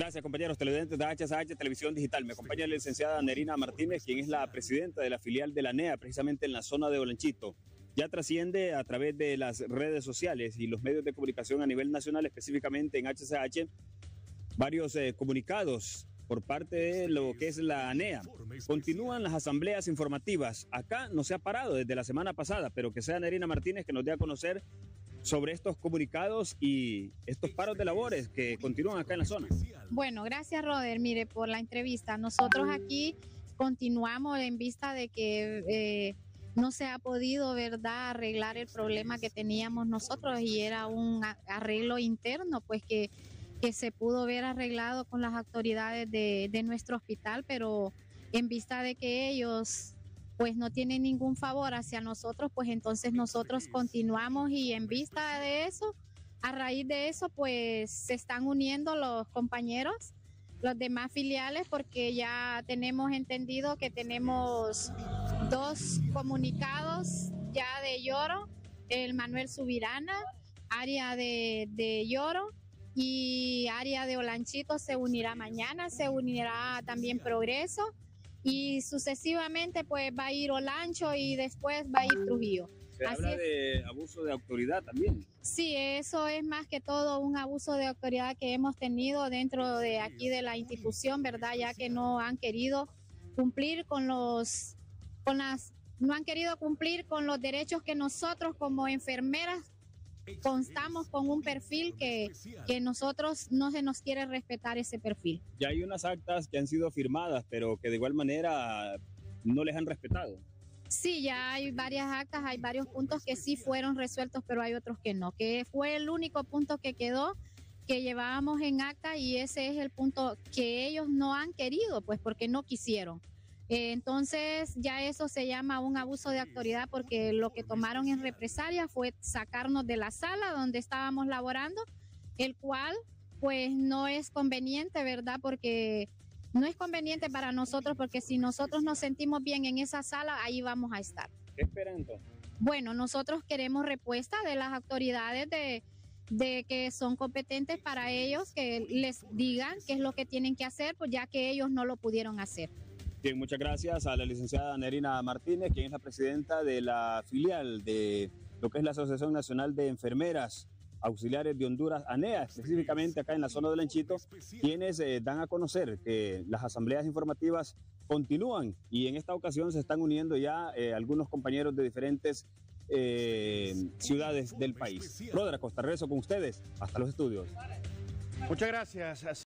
Gracias, compañeros televidentes de HCH Televisión Digital. Me acompaña la licenciada Nerina Martínez, quien es la presidenta de la filial de la NEA, precisamente en la zona de Olanchito. Ya trasciende a través de las redes sociales y los medios de comunicación a nivel nacional, específicamente en HCH, varios comunicados por parte de lo que es la ANEA. Continúan las asambleas informativas. Acá no se ha parado desde la semana pasada, pero que sea Nerina Martínez que nos dé a conocer sobre estos comunicados y estos paros de labores que continúan acá en la zona. Bueno, gracias, Roder, mire, por la entrevista. Nosotros aquí continuamos en vista de que no se ha podido, ¿verdad?, arreglar el problema que teníamos nosotros, y era un arreglo interno, pues que se pudo ver arreglado con las autoridades de nuestro hospital, pero en vista de que ellos pues no tienen ningún favor hacia nosotros, pues entonces nosotros continuamos, y en vista de eso, a raíz de eso, pues se están uniendo los compañeros, los demás filiales, porque ya tenemos entendido que tenemos dos comunicados ya de Yoro, el Manuel Subirana, área de Yoro, y área de Olanchito se unirá mañana, se unirá también Progreso, y sucesivamente pues va a ir Olancho y después va a ir Trujillo. Así habla de abuso de autoridad también. Sí, eso es más que todo un abuso de autoridad que hemos tenido dentro de aquí de la institución, ¿verdad? Ya que no han querido cumplir con los derechos que nosotros como enfermeras constamos con un perfil que nosotros no se nos quiere respetar ese perfil. Ya hay unas actas que han sido firmadas, pero que de igual manera no les han respetado. Sí, ya hay varias actas, hay varios puntos que sí fueron resueltos, pero hay otros que no, que fue el único punto que quedó, que llevábamos en acta, y ese es el punto que ellos no han querido, pues porque no quisieron. Entonces ya eso se llama un abuso de autoridad, porque lo que tomaron en represalia fue sacarnos de la sala donde estábamos laborando, el cual pues no es conveniente, ¿verdad? Porque no es conveniente para nosotros, porque si nosotros nos sentimos bien en esa sala, ahí vamos a estar. ¿Qué esperan entonces? Bueno, nosotros queremos respuesta de las autoridades de que son competentes para ellos, que les digan qué es lo que tienen que hacer, pues ya que ellos no lo pudieron hacer. Bien, muchas gracias a la licenciada Nerina Martínez, quien es la presidenta de la filial de lo que es la Asociación Nacional de Enfermeras Auxiliares de Honduras, ANEA, específicamente acá en la zona de Olanchito, quienes dan a conocer que las asambleas informativas continúan, y en esta ocasión se están uniendo ya algunos compañeros de diferentes ciudades del país. Rodra Costa, regreso con ustedes hasta los estudios. Muchas gracias.